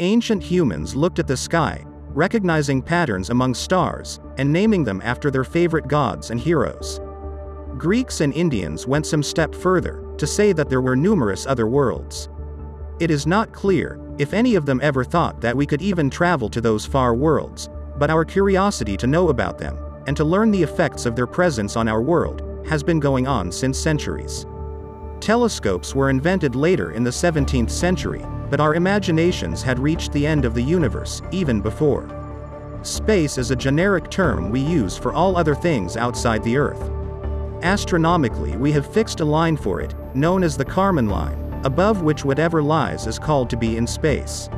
Ancient humans looked at the sky, recognizing patterns among stars, and naming them after their favorite gods and heroes. Greeks and Indians went some step further, to say that there were numerous other worlds. It is not clear if any of them ever thought that we could even travel to those far worlds, but our curiosity to know about them, and to learn the effects of their presence on our world, has been going on since centuries. Telescopes were invented later in the 17th century, but our imaginations had reached the end of the universe, even before. Space is a generic term we use for all other things outside the Earth. Astronomically, we have fixed a line for it, known as the Kármán line, above which whatever lies is called to be in space.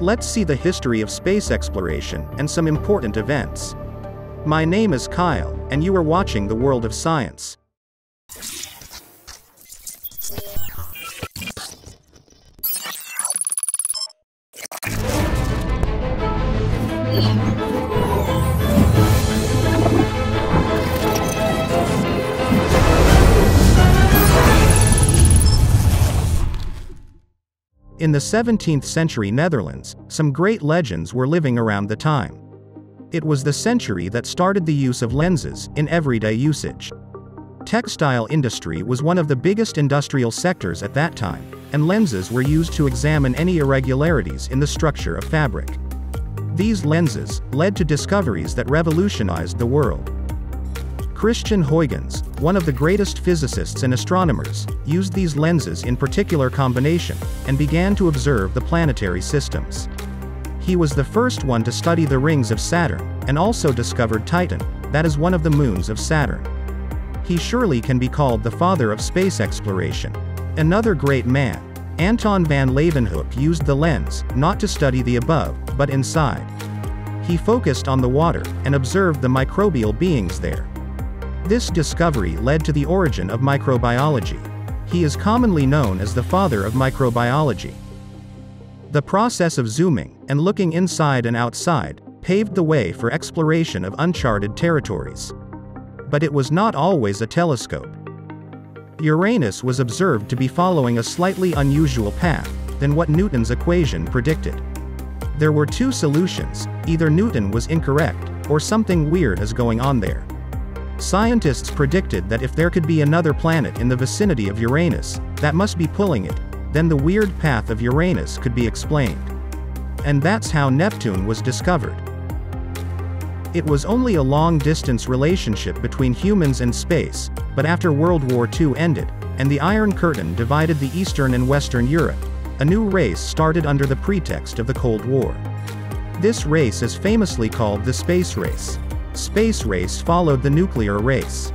Let's see the history of space exploration and some important events. My name is Kyle, and you are watching the World of Science. In the 17th century Netherlands, some great legends were living around the time. It was the century that started the use of lenses in everyday usage. Textile industry was one of the biggest industrial sectors at that time, and lenses were used to examine any irregularities in the structure of fabric. These lenses led to discoveries that revolutionized the world. Christian Huygens, one of the greatest physicists and astronomers, used these lenses in particular combination, and began to observe the planetary systems. He was the first one to study the rings of Saturn, and also discovered Titan, that is one of the moons of Saturn. He surely can be called the father of space exploration. Another great man, Anton van Leeuwenhoek, used the lens, not to study the above, but inside. He focused on the water, and observed the microbial beings there. This discovery led to the origin of microbiology. He is commonly known as the father of microbiology. The process of zooming, and looking inside and outside, paved the way for exploration of uncharted territories. But it was not always a telescope. Uranus was observed to be following a slightly unusual path than what Newton's equation predicted. There were two solutions, either Newton was incorrect, or something weird is going on there. Scientists predicted that if there could be another planet in the vicinity of Uranus, that must be pulling it, then the weird path of Uranus could be explained. And that's how Neptune was discovered. It was only a long-distance relationship between humans and space, but after World War II ended, and the Iron Curtain divided the Eastern and Western Europe, a new race started under the pretext of the Cold War. This race is famously called the space race. Space race followed the nuclear race.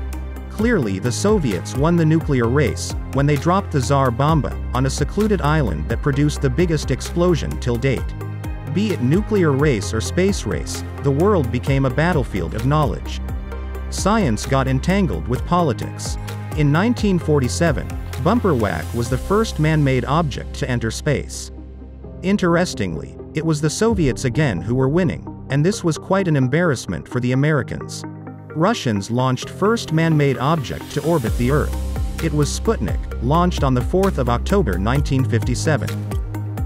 Clearly, the Soviets won the nuclear race when they dropped the Tsar Bomba on a secluded island that produced the biggest explosion till date. Be it nuclear race or space race, the world became a battlefield of knowledge. Science got entangled with politics. In 1947, Bumper Whack was the first man-made object to enter space. Interestingly, it was the Soviets again who were winning, and this was quite an embarrassment for the Americans. Russians launched first man-made object to orbit the Earth. It was Sputnik, launched on the 4th of October 1957.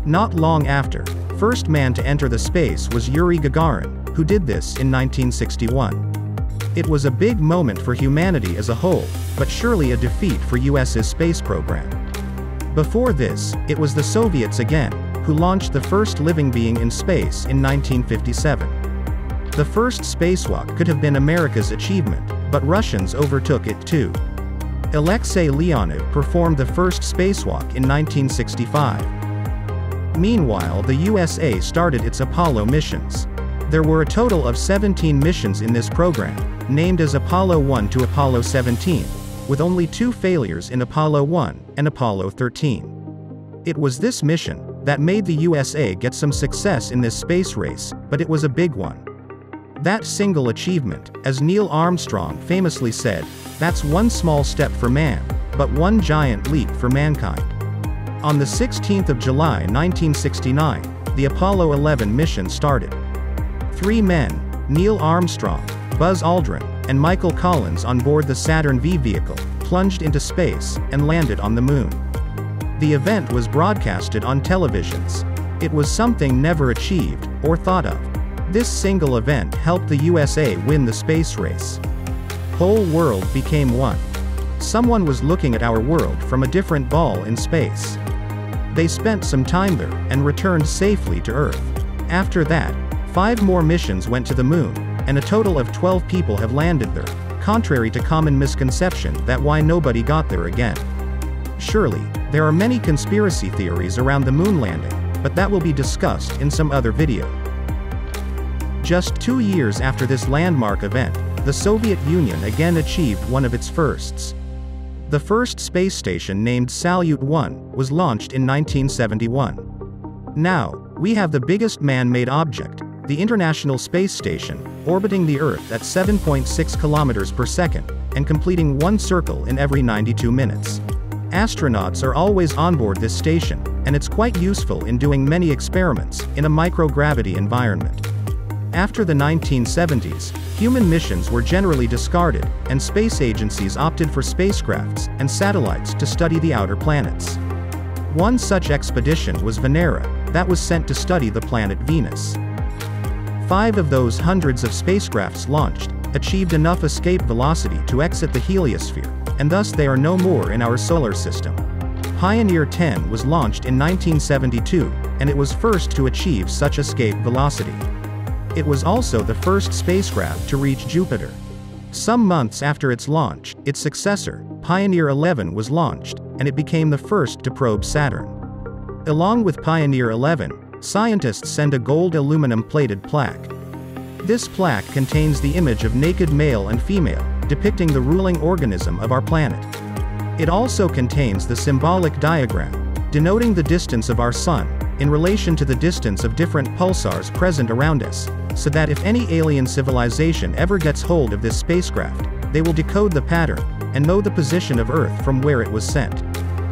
Not long after, first man to enter the space was Yuri Gagarin, who did this in 1961. It was a big moment for humanity as a whole, but surely a defeat for US's space program. Before this, it was the Soviets again, who launched the first living being in space in 1957. The first spacewalk could have been America's achievement, but Russians overtook it too. Alexei Leonov performed the first spacewalk in 1965. Meanwhile, the USA started its Apollo missions. There were a total of 17 missions in this program, named as Apollo 1 to Apollo 17, with only two failures in Apollo 1 and Apollo 13. It was this mission that made the USA get some success in this space race, but it was a big one. That single achievement, as Neil Armstrong famously said, that's one small step for man, but one giant leap for mankind. On the 16th of July 1969, the Apollo 11 mission started. Three men, Neil Armstrong, Buzz Aldrin, and Michael Collins on board the Saturn V vehicle, plunged into space and landed on the moon. The event was broadcasted on televisions. It was something never achieved, or thought of. This single event helped the USA win the space race. Whole world became one. Someone was looking at our world from a different ball in space. They spent some time there, and returned safely to Earth. After that, 5 more missions went to the moon, and a total of 12 people have landed there, contrary to common misconception that why nobody got there again. Surely, there are many conspiracy theories around the moon landing, but that will be discussed in some other video. Just 2 years after this landmark event, the Soviet Union again achieved one of its firsts. The first space station named Salyut 1 was launched in 1971. Now, we have the biggest man-made object, the International Space Station, orbiting the Earth at 7.6 kilometers per second, and completing one circle in every 92 minutes. Astronauts are always onboard this station, and it's quite useful in doing many experiments in a microgravity environment. After the 1970s, human missions were generally discarded, and space agencies opted for spacecrafts and satellites to study the outer planets. One such expedition was Venera, that was sent to study the planet Venus. 5 of those hundreds of spacecrafts launched achieved enough escape velocity to exit the heliosphere, and thus they are no more in our solar system. Pioneer 10 was launched in 1972, and it was first to achieve such escape velocity. It was also the first spacecraft to reach Jupiter. Some months after its launch, its successor, Pioneer 11, was launched, and it became the first to probe Saturn. Along with Pioneer 11, scientists send a gold aluminum-plated plaque. This plaque contains the image of naked male and female, depicting the ruling organism of our planet. It also contains the symbolic diagram, denoting the distance of our Sun, in relation to the distance of different pulsars present around us, so that if any alien civilization ever gets hold of this spacecraft, they will decode the pattern, and know the position of Earth from where it was sent.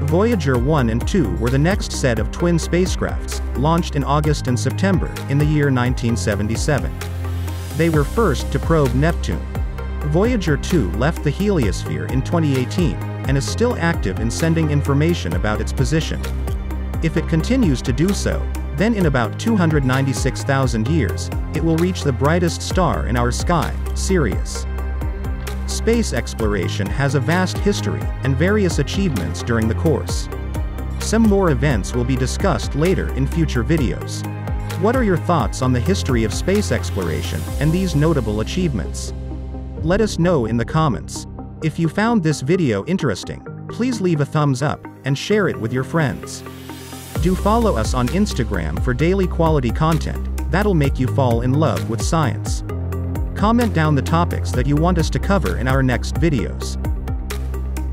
Voyager 1 and 2 were the next set of twin spacecrafts, launched in August and September, in the year 1977. They were first to probe Neptune. Voyager 2 left the heliosphere in 2018, and is still active in sending information about its position. If it continues to do so, then in about 296,000 years, it will reach the brightest star in our sky, Sirius. Space exploration has a vast history, and various achievements during the course. Some more events will be discussed later in future videos. What are your thoughts on the history of space exploration, and these notable achievements? Let us know in the comments. If you found this video interesting, please leave a thumbs up, and share it with your friends. Do follow us on Instagram for daily quality content that'll make you fall in love with science. Comment down the topics that you want us to cover in our next videos.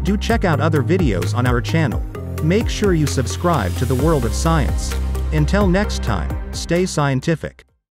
Do check out other videos on our channel. Make sure you subscribe to the World of Science. Until next time, stay scientific.